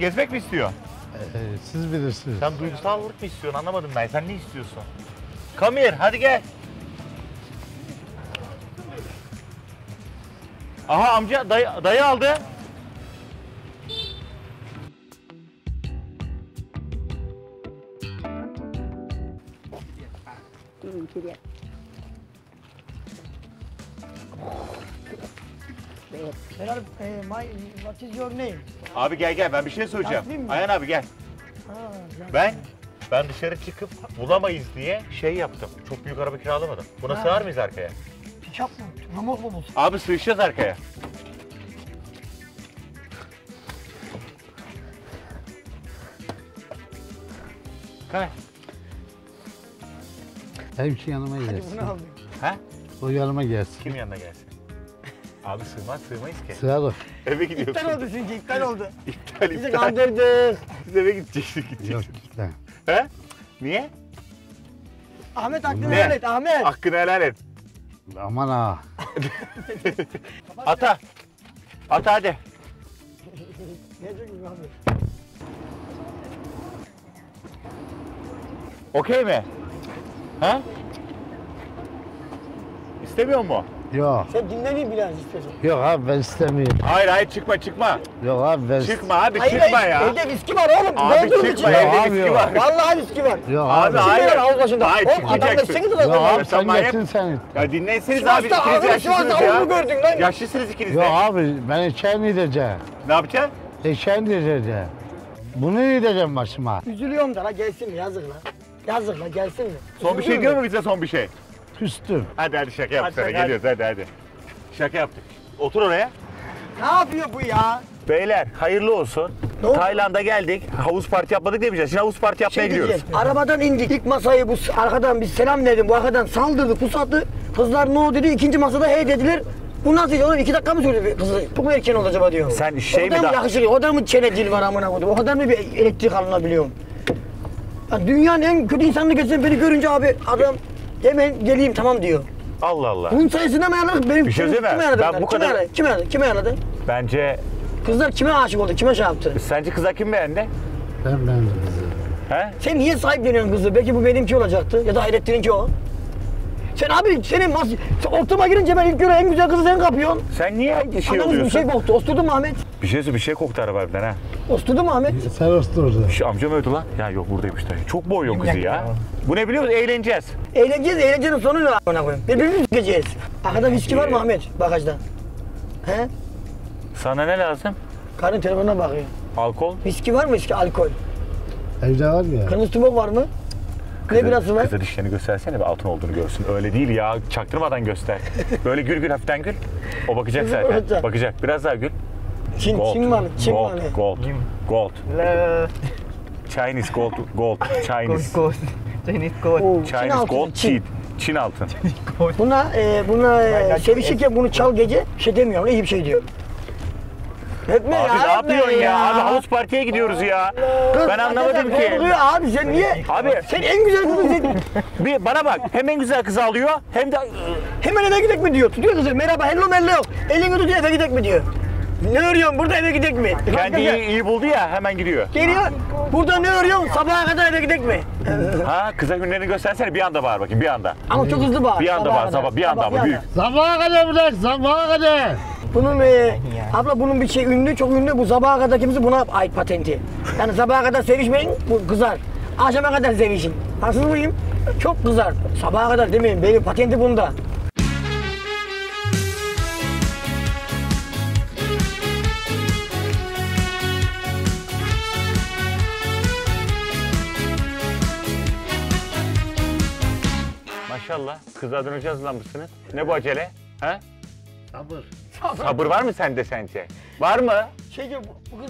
gezmek mi istiyor? Siz bilirsiniz. Sen duygusallık mı istiyorsun? Anlamadım ben. Sen ne istiyorsun? Come here, hadi gel. Aha amca, dayı aldı. Abi gel ben bir şey söyleyeceğim. Ayhan abi gel. Ben dışarı çıkıp bulamayız diye şey yaptım. Çok büyük araba kiralamadım. Buna sığar mıyız arkaya? Pikap mı? Remote mu bulsun? Abi sığışacağız arkaya. Kay. Hemşi yanıma gelsin. Hadi bunu alayım. Ha? O yanıma gelsin. Kim yanına gelsin? Abi sığmayız ki. Sığalım. Eve gidiyorsun. İptal oldu çünkü, iptal oldu. Bizi kandırdık. Biz eve gidecektik. Yok iptal. He? Niye? Ahmet hakkını helal et, Ahmet. Hakkını helal et. Aman ha. Ata. Ata hadi. Ne diyorsun abi? Okey mi? Ha? İstemiyor mu? Yok. Sen dinleneyim biraz istiyorsun. Yok abi ben istemiyorum. Hayır çıkma. Yok abi ben... Çıkma abi çıkma ya. Evde viski var oğlum. Abi çıkma evde viski var. Vallahi viski var. Yok abi hayır. Hayır çıkmayacaksın. Yok abi sen geçsin sen. Ya dinlenseniz abi ikiniz yaşlısınız ya. Yaşlısınız ikiniz de. Yok abi ben eşeğini yiyeceğim. Ne yapacaksın? Eşeğini yiyeceğim. Bunu yiyeceğim başıma. Üzülüyorum da la gelsin mi yazık la. Yazık la gelsin mi? Son bir şey diyor mu bize son bir şey? Küstüm. Hadi şaka yaptık sana. Geliyoruz hadi. Şaka yaptık. Otur oraya. Ne yapıyor bu ya? Beyler hayırlı olsun. Tayland'a geldik. Havuz parti yapmadık demeyeceğiz. Şimdi havuz parti yapmaya gidiyoruz. Arabadan indik. İlk masayı bu arkadan biz selam verdim. Bu arkadan saldırdı, pusattı. Kızlar no dedi. İkinci masada hey dediler. Bu nasıl iş olur? 2 dakika mı sürdü kızı? Bu mu erken oldu acaba diyor. Sen şey mi daha? O da mı yakışıklı? O da mı çene dil var amına koydum? O kadar mı bir elektrik alınabiliyorum? Ya dünyanın en kötü insanını geçen beni görünce abi adam... Hemen geleyim tamam diyor. Allah Allah. Bunun sayesinde mi yaradık? Bir şey söyleme. Ben bu kadar... Kime yaradı? Bence... Kızlar kime aşık oldu? Kime şey yaptı? Sence kızlar kim beğendi? Ben beğendim kızı. He? Sen niye sahipleniyorsun kızı? Belki bu benimki olacaktı. Ya da Hayrettin'inki o. Sen abi senin ortama girince ben ilk göre en güzel kızı sen kapıyorsun. Sen niye şey oluyorsun? Adamız bir şey koktu. Osturdun mu Ahmet? Bir şey söyleyeyim. Bir şey koktu arabayla ha. Osturdun mu Ahmet? Sen osturdu. Amcam öldü lan. Ya yok buradaymış da. Çok boğuyor kızı ya. Bu ne biliyor musun? Eğleneceğiz. Eğlencenin sonu ne a**ına koyayım? Birbirimizi s**eceğiz. Arkada viski var mı Ahmet? Bagajda. He? Sana ne lazım? Karın telefonuna bakıyor. Alkol? Viski var mı viski? Alkol. Evde var ya. Kırmızı tübok var mı? Ne birası var? Kıza dişlerini göstersene bir altın olduğunu görsün. Öyle değil ya. Çaktırmadan göster. Böyle gül hafiften gül. O bakacak zaten. Bakacak. Biraz daha gül. Gold. Chinese gold. Çin altın. Buna sevişirken bunu çal gece şey demiyorum. İyi bir şey diyor. Etme abi ya, ne yapıyorsun ya? Abi havuz partiye gidiyoruz ya. Kız, ben anlamadım ki. Abi sen niye? Abi sen en güzel kızı. Bir bana bak. Hem en güzel kızı alıyor hem de hemen eve gidek mi diyor. Tutuyor kızı. Merhaba hello. Elini tutuyor eve gidek mi diyor. Ne örüyorsun? Burada eve gidek mi? Kendi iyi buldu ya hemen gidiyor. Geliyor. Burada ne örüyorsun? Sabaha kadar eve gidek mi? Ha kıza günlerini göstersene bir anda bağır bakayım bir anda. Ama çok hızlı bağır. Bir anda bağır sabah bir anda ama büyük. Sabaha kadar bırak sabaha kadar. Bunun abla bunun bir şey ünlü çok ünlü bu sabaha kadar kimse buna ait patenti. Yani sabaha kadar sevişmeyin bu kızar. Akşama kadar sevişin. Haksız mıyım? Çok kızar. Sabaha kadar demeyin benim patenti bunda. Maşallah kızlar döneceğiz lan mısınız? Ne bu acele? Ha? Sabır var mı sende sence? Var mı?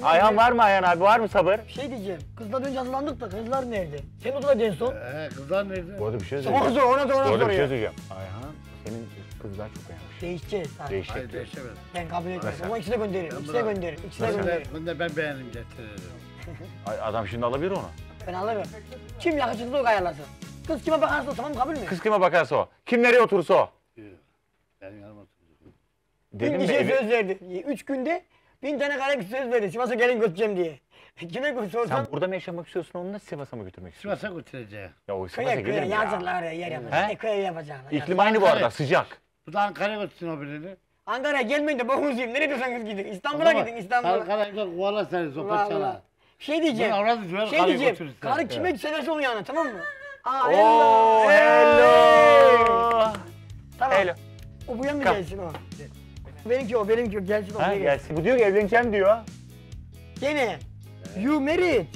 Ayhan var mı Ayhan abi? Var mı sabır? Şey diyeceğim, kızlar önce hazırlandık da kızlar nerede? Sen odada en son. Kızlar nerede? Bu arada bir şey söyleyeceğim. Ona bir şey söyleyeceğim. Ayhan, senin kızlar çok beğenmiş. Değişeceğiz. Değişemez. Ben kabul etmem. Ama ikisine gönderirim. İkisine gönderirim. Bunu da ben beğendim getiririm. Adam şimdi alabilir onu. Ben alırım. Kim yakışıklı o ayarlasın. Kız kime bakarsa o tamam kabul mü? Kız kime bakarsa o. Kim nereye oturursa o. Benim yanıma oturur. Bin kişiye söz verdi. 3 günde 1000 tane kalem söz verdi. Sivas'a gelin götüreceğim diye. Kime götürüyorsun? Sen burada mı yaşamak istiyorsun, onu da Sivas'a mı götürmek istiyorsun? Sivas'a götüreceğim. Ya o Sivas'a gelir mi ya? Yazıklar ya, yer yapacak. Köye yapacaklar. İklim aynı bu arada, sıcak. Bu da Ankara'ya götürsün o birini. Ankara'ya gelmeyin de bakınız yiyeyim, nereye diyorsanız gidin. İstanbul'a gidin, İstanbul'a. Ankara'ya kovalar seni, sopa çala. Şey diyeceğim, karı kime severse onu yani, tamam mı? Aa, hello! Hello! Tamam, o bu yan mı gelsin o? Benimki o, gelsin o. Ha, gelsin. Bu diyor ki evleneceğim diyor. Gene, you married,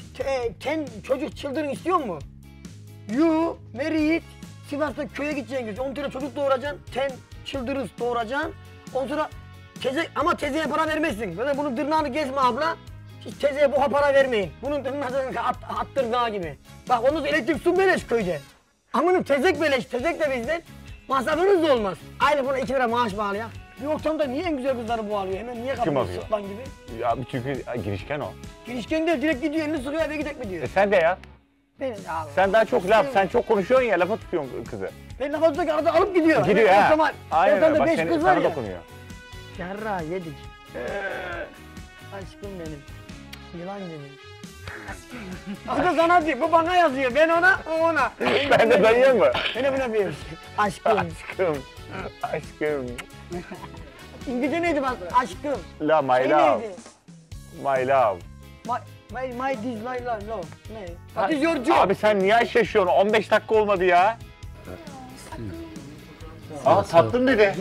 ten çocuk children istiyor mu? You married, Sivas'ta köye gideceksin, 10 tane çocuk doğuracaksın, 10 children doğuracaksın. Ondan sonra teze, ama tezeye para vermezsin. Böyle bunun tırnağını kesme abla. Hiç tezeye boğa para vermeyin. Bunun tırnağını attırnağı gibi. Bak ondan sonra elektrik su beleş köyde. Amınım tezek beleş, tezek de bizden. Masrafınız da olmaz. Aynı buna 2 lira maaş bağlı ya. Bir ortamda niye en güzel kızları boğalıyor? Hemen niye kapıyı sıklan gibi? Ya çünkü girişken o. Girişken de direkt gidiyor, elini sıkıyor, eve gidecek mi diyor. Sen de ya. Ben, sen daha çok laf, sen çok konuşuyorsun ya, lafa tutuyorsun kızı. Ben lafa tutuyorsun ki arada alıp gidiyor. Gidiyor yani, ha. Zaman, aynen öyle, bak seni, sana ya dokunuyor. Yarra yedik. Aşkım benim, yılan benim. O da sana diyor, bu bana yazıyor, ben ona, o ona. Ben de dayıya mı? Ben de buna diyorum. Aşkım. Aşkım. Aşkım. İngilizce neydi bak, aşkım? La my love. My love. My dislike love, no. Ne? What is your job? Abi sen niye şaşıyorsun? 15 dakika olmadı ya. Aa tatlım dedi.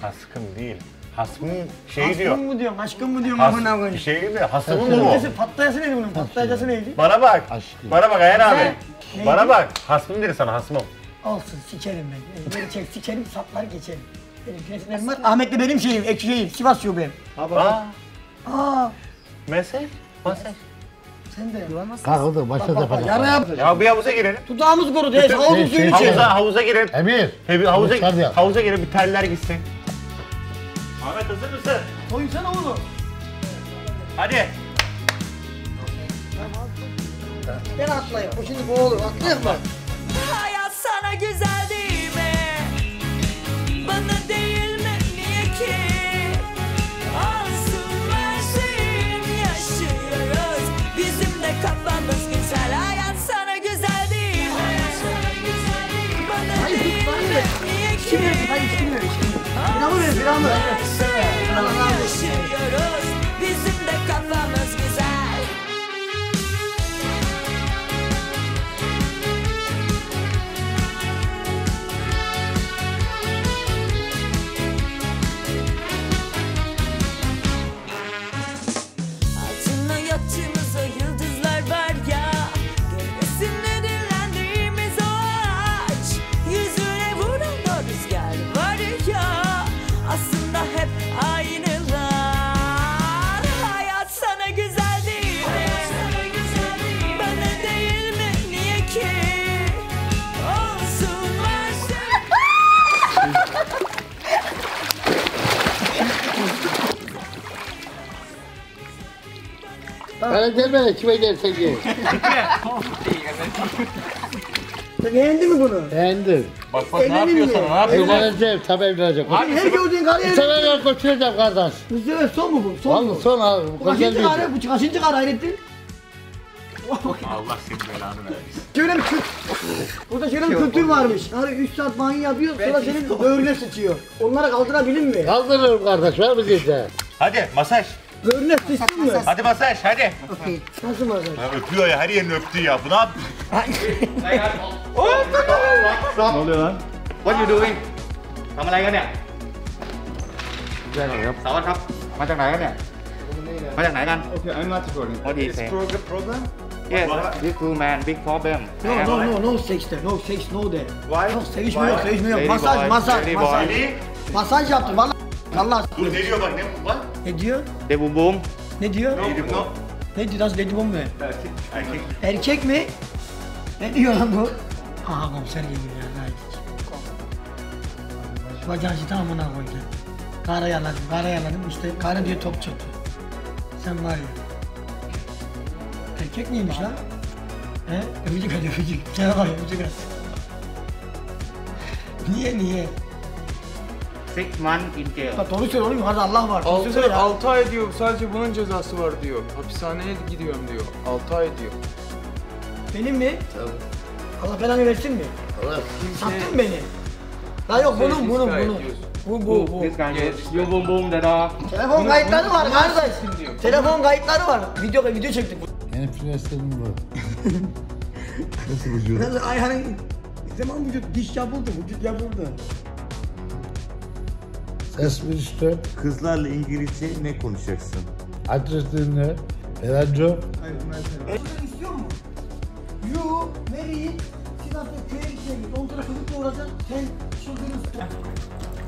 Haskım değil. Hasmın şeyi diyor. Hasmın mı diyorsun? Aşkın mı diyorsun? Has, şey gibi, hasmın mı bu? Patlayası neydi bunun? Patlayacası neydi? Bana bak. Aşkım. Bana bak Ayhan abi. Neydi? Bana bak. Hasmım dedi sana, hasmım. Olsun, sikerim ben. Geri çek, sikerim, saplar geçerim. Benim var. Ahmet'le benim şeyim, ekşiyim. Sivas şubem. Aa. Aa. Mesaj. Mesaj. Sen de. Kalkıldı, başladı efendim. Yara yaptı. Ya bir havuza girelim. Tutağımız kurudu. Havuzun suyunu içelim. Havuza girelim. Emir. Havuza girelim, bir terler gitsin. Ahmet hazır mısın? Koysana oğlum. Hadi. Ben atlayayım. Bu şimdi boğulur. Atlayayım bak. Hayat sana güzel değil mi? Bana değil mi? Niye ki? Alsın versin. Yaşıyoruz. Bizim de kafamız güzel. Hayat sana güzel değil mi? Hayat sana güzel değil mi? Bana değil mi? Niye ki? Hayır, İnanmıyorum. Yaşıyoruz, bizim de kafamız güzel. Altına yatımızda yıldızlar var ya. Gölgesinde dinlendiğimiz o ağaç. Yüzüne vuran o rüzgar var ya. Aslında hep aynılar. Hayat sana güzel değil mi? Hayat sana güzel değil mi? Bana değil mi? Niye ki? Olsun varsın. Bana gelme, kime gelsen gel. Beğendin mi bunu? Beğendim. Bak bak ne yapıyorsun, ne yapıyorsun? Evleneceğim, tabii evleneceğim. Abi her gördüğün karı evleneceğim. İçeride yok, koşturacağım kardeş. Müslüman son mu bu? Son mu? Son abi. Bu kaçıncı karı Hayrettin? Allah senin belanı vermesin. Şöyle bir kültür. Burada şöyle bir kültür varmış. Hani 3 saat banyo yapıyor, sonra senin böğrüne sıçıyor. Onlara kaldırabilir mi? Kaldırırım kardeş, ver bizi işte. Hadi masaj. Böğrüne sıçtın mı? Hadi masaj, hadi. Okey. Nasıl masaj? Ya öpüyor ya, her yerini öptü ya. Bu ne yapıyor? Ne oluyor lan? What you doing? Tam alay gene. Savat kap. Maจากไหน กันเนี่ย? มาจากไหนกัน? Okay, I'm not sure. This problem? Yes, big man, big problem. No, sex, no there. Why? Seçmiyor. Masaj. Masaj yaptım vallahi. Allah. Dur ne diyor bak ne? What? Ne diyor? Debu bum. Ne diyor? Ne diyor? Nasıl debu bum mu? Erkek. Erkek mi? Ne diyor lan bu? Aha komiser geliyor ya, haydi. Bacacı tamamına koydu. Kara yaladım işte, kara diyor top çıktı. Sen var ya. Erkek miymiş lan? He? Öpücük. Gel bak öpücük at. Niye? 6 months in jail. Doğru söylüyor oğlum, yukarıda Allah var. 6 ay diyor, sadece bunun cezası var diyor. Hapishaneye gidiyorum diyor. 6 ay diyor. Benim mi? Tabii. Allah belanı versin mi? Allah. Sattın beni. La yok bunun. Bu. Telefon kayıtları var kardeş. Telefon kayıtları var. Video çektik. Benim prensesim bu. Nasıl vücut? Nasıl ayağın? Zaman vücut diş yapıldı, vücut yapıldı. Esmer işte. Kızlarla İngilizce ne konuşacaksın? Adresin ne? Elanco? Hayır, ben seni. İstiyor mu? You, Mary, siz aslında köye gideceğiniz, onlara kızıkla uğrayacaksın, sen çıldırırsın.